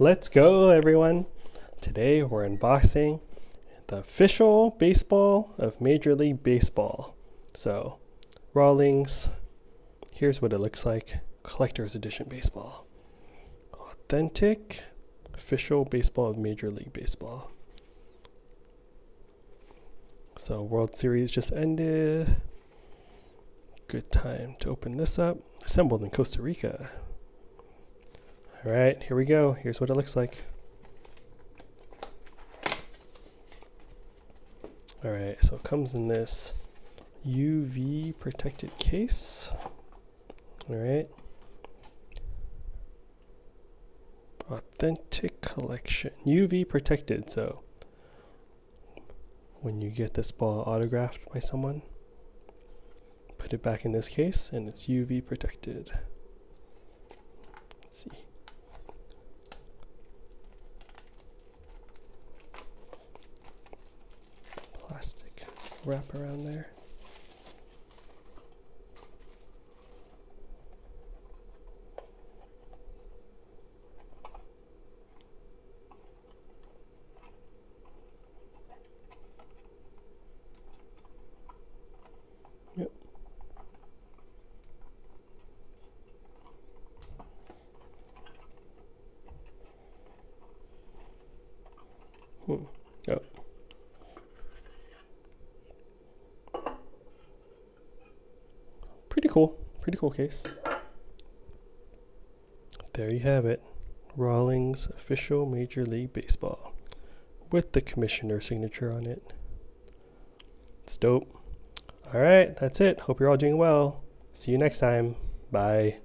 Let's go, everyone. Today we're unboxing the official baseball of Major League Baseball. So, Rawlings, here's what it looks like. Collector's Edition Baseball. Authentic official baseball of Major League Baseball. So, World Series just ended. Good time to open this up. Assembled in Costa Rica. All right, here we go. Here's what it looks like. All right, so it comes in this UV protected case. All right. Authentic collection, UV protected. So when you get this ball autographed by someone, put it back in this case and it's UV protected. Let's see. Plastic wrap around there. Yep. Oh. Pretty cool case. There you have it, Rawlings official Major League Baseball with the commissioner signature on it. It's dope. All right, that's it. Hope you're all doing well. See you next time. Bye.